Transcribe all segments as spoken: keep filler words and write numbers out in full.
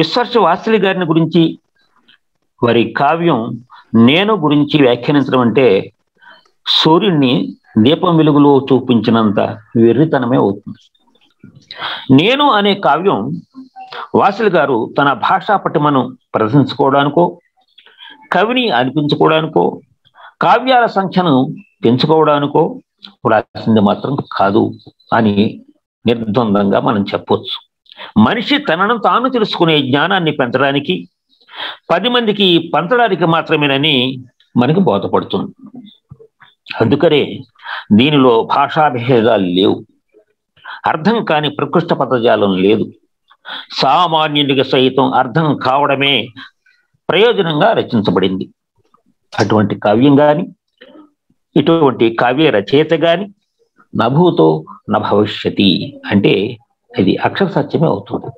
విశ్వర్షి వాసిలి గారిని గురించి వారి కావ్యం నేను గురించి వ్యాఖ్యానించడం అంటే సూర్యుడిని దీపం వెలుగులో చూపించినంత వెర్రితనమే అవుతుంది. నేను అనే కావ్యం వాసిలి గారు తన భాషా పటిమను ప్రదర్శించుకోవడానికో కవిని అనిపించుకోవడానికో కావ్యాల సంఖ్యను పెంచుకోవడానికో రాసింది మాత్రం కాదు అని నిర్ద్వందంగా మనం చెప్పొచ్చు. మనిషి తనను తాను తెలుసుకునే జ్ఞానాన్ని పెంచడానికి పది మందికి పంచడానికి మాత్రమేనని మనకి బోధపడుతుంది. అందుకనే దీనిలో భాషాభేదాలు లేవు, అర్థం కాని ప్రకృష్ట పదజాలం లేదు. సామాన్యునికి సైతం అర్థం కావడమే ప్రయోజనంగా రచించబడింది. అటువంటి కావ్యం కానీ ఇటువంటి కావ్య రచయిత కానీ నభూతో నభవిష్యతి అంటే ఇది అక్షర సత్యమే అవుతుంది.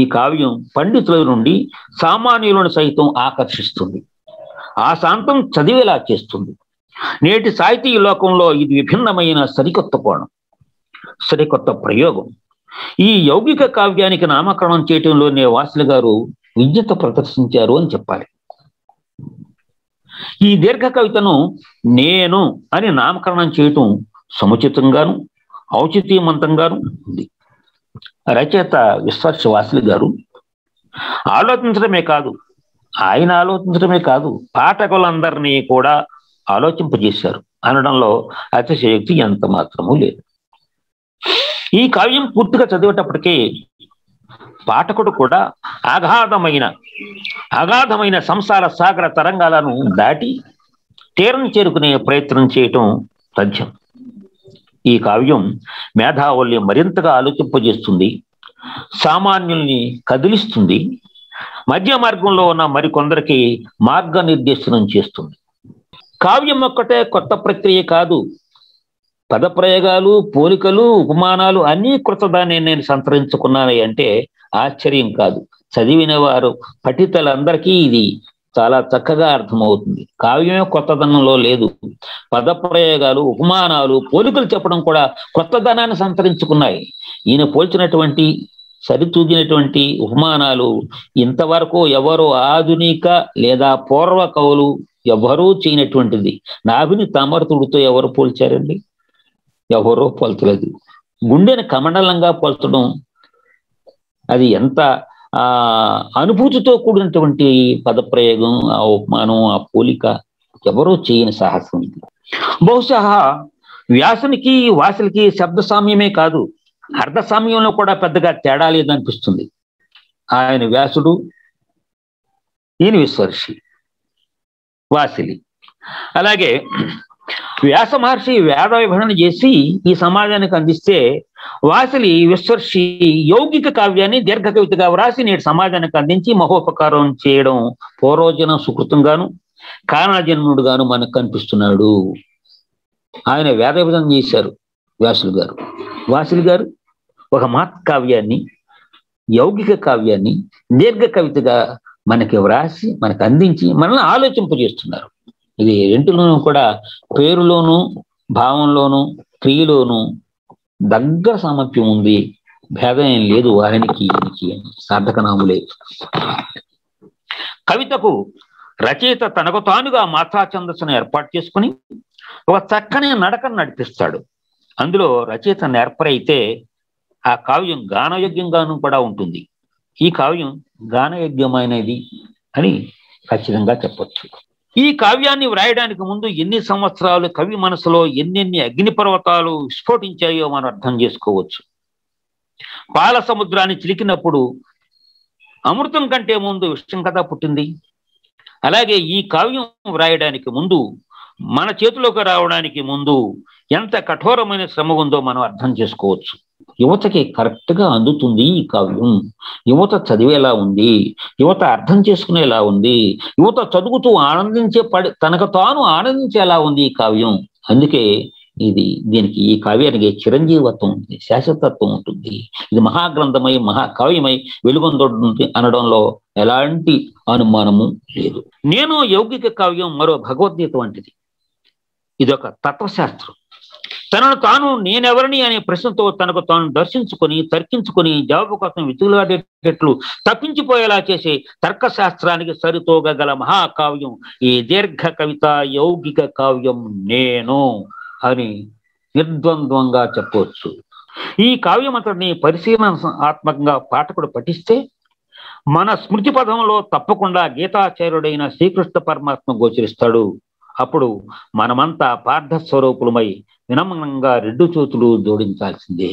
ఈ కావ్యం పండితుల నుండి సామాన్యులను సైతం ఆకర్షిస్తుంది, ఆ శాంతం చదివేలా చేస్తుంది. నేటి సాహితీ లోకంలో ఇది విభిన్నమైన సరికొత్త కోణం, సరికొత్త ప్రయోగం. ఈ యౌగిక కావ్యానికి నామకరణం చేయటంలోనే వాసిలి గారు విజ్ఞత ప్రదర్శించారు అని చెప్పాలి. ఈ దీర్ఘ కవితను నేను అని నామకరణం చేయటం సముచితంగాను ఔచిత్యమంతంగాను ఉంది. రచయిత విశ్వర్షి వాసిలి గారు ఆలోచించడమే కాదు, ఆయన ఆలోచించడమే కాదు పాఠకులందరినీ కూడా ఆలోచింపజేశారు అనడంలో అతిశయోక్తి ఎంత మాత్రమూ లేదు. ఈ కావ్యం పూర్తిగా చదివేటప్పటికీ పాఠకుడు కూడా అగాధమైన అగాధమైన సంసార సాగర తరంగాలను దాటి తీరం చేరుకునే ప్రయత్నం చేయటం తథ్యం. ఈ కావ్యం మేధావుల్ని మరింతగా ఆలోచింపజేస్తుంది, సామాన్యుల్ని కదిలిస్తుంది, మధ్య మార్గంలో ఉన్న మరికొందరికి మార్గనిర్దేశనం చేస్తుంది. కావ్యం ఒక్కటే కొత్త ప్రక్రియ కాదు, పదప్రయోగాలు, పోలికలు, ఉపమానాలు అన్నీ కృతదాన్ని నేను సంతరించుకున్నాను అంటే ఆశ్చర్యం కాదు. చదివిన వారు పఠితలందరికీ ఇది చాలా చక్కగా అర్థమవుతుంది. కావ్యమే కొత్తదనంలో లేదు, పదప్రయోగాలు, ఉపమానాలు, పోలికలు చెప్పడం కూడా కొత్తదనాన్ని సంతరించుకున్నాయి. ఈయన పోల్చినటువంటి సరితూగినటువంటి ఉపమానాలు ఇంతవరకు ఎవరు ఆధునిక లేదా పూర్వ కవులు ఎవరూ చేయనటువంటిది. నాభిని తామరతుడితో ఎవరు పోల్చారండి? ఎవరో పోల్చలేదు. గుండెని కమండలంగా పోల్చడం అది ఎంత ఆ అనుభూతితో కూడినటువంటి పదప్రయోగం, ఆ ఉపమానం, ఆ పోలిక ఎవరో చేయని సాహసం ఇది. బహుశా వ్యాసునికి వాసిలికి శబ్ద సామ్యమే కాదు అర్థ సామ్యంలో కూడా పెద్దగా తేడా లేదనిపిస్తుంది. ఆయన వ్యాసుడు, ఈయన విశ్వర్షి వాసిలి. అలాగే వ్యాస మహర్షి వేద విభజన చేసి ఈ సమాజానికి అందిస్తే, వాసిలి విశ్వర్షి యౌగిక కావ్యాన్ని దీర్ఘ కవితగా వ్రాసి నేటి సమాజానికి అందించి మహోపకారం చేయడం పూర్వజన సుకృతంగాను కారణజన్ముడుగాను మనకు కనిపిస్తున్నాడు. ఆయన వేద విభజన చేశారు వ్యాసులు గారు. వాసిలి గారు ఒక మహత్ కావ్యాన్ని, యౌగిక కావ్యాన్ని దీర్ఘ కవితగా మనకి వ్రాసి మనకు అందించి మనల్ని ఆలోచింపజేస్తున్నారు. ఇది రెంటిలోనూ కూడా పేరులోను, భావంలోను, క్రియలోను దగ్గర సామర్థ్యం ఉంది, భేదం ఏం లేదు. వారికి సార్థకనాములే. కవితకు రచయిత తనకు తానుగా మాతా ఛందస్సును ఏర్పాటు చేసుకుని ఒక చక్కని నడకను నడిపిస్తాడు. అందులో రచయిత నేర్పరైతే ఆ కావ్యం గానయోగ్యంగాను కూడా ఉంటుంది. ఈ కావ్యం గానయోగ్యమైనది అని ఖచ్చితంగా చెప్పచ్చు. ఈ కావ్యాన్ని వ్రాయడానికి ముందు ఎన్ని సంవత్సరాలు కవి మనసులో ఎన్నెన్ని అగ్నిపర్వతాలు విస్ఫోటించాయో మనం అర్థం చేసుకోవచ్చు. పాల సముద్రాన్ని చిలికినప్పుడు అమృతం కంటే ముందు విషం కదా పుట్టింది. అలాగే ఈ కావ్యం వ్రాయడానికి ముందు, మన చేతిలోకి రావడానికి ముందు ఎంత కఠోరమైన శ్రమ ఉందో మనం అర్థం చేసుకోవచ్చు. యువతకి కరెక్ట్గా అందుతుంది ఈ కావ్యం. యువత చదివేలా ఉంది, యువత అర్థం చేసుకునేలా ఉంది, యువత చదువుతూ ఆనందించే పడి తనకు తాను ఆనందించేలా ఉంది ఈ కావ్యం. అందుకే ఇది దీనికి ఈ కావ్యానికి చిరంజీవత్వం ఉంది, శాశ్వతత్వం ఉంటుంది. ఇది మహాగ్రంథమై మహాకావ్యమై వెలుగొందొంది అనడంలో ఎలాంటి అనుమానము లేదు. నేను యౌగిక కావ్యం మరో భగవద్గీత వంటిది. ఇదొక తత్వశాస్త్రం. తనను తాను నేనెవరిని అనే ప్రశ్నతో తనకు తాను దర్శించుకొని తర్కించుకొని జవాబు కోసం వితులాడేటట్లు తప్పించిపోయేలా చేసే తర్కశాస్త్రానికి సరితూగగల మహాకావ్యం ఈ దీర్ఘ కవిత యౌగిక కావ్యం నేను అని నిర్ద్వంద్వంగా చెప్పవచ్చు। ఈ కావ్యం అంతటిని పరిశీలనాత్మకంగా పాఠకుడు పఠిస్తే మన స్మృతి పదంలో తప్పకుండా గీతాచార్యుడైన శ్రీకృష్ణ పరమాత్మ గోచరిస్తాడు। అప్పుడు మనమంతా పార్థ స్వరూపులమై వినమ్రంగా రెండు చేతులు జోడించాల్సిందే।